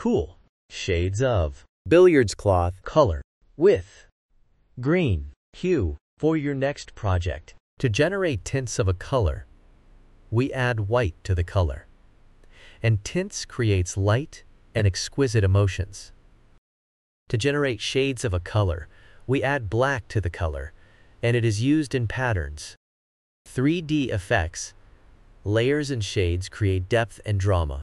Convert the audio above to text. cool shades of billiards cloth color with green hue for your next project. To generate tints of a color, we add white to the color, and tints creates light and exquisite emotions. To generate shades of a color, we add black to the color, and it is used in patterns. 3D effects, layers and shades create depth and drama.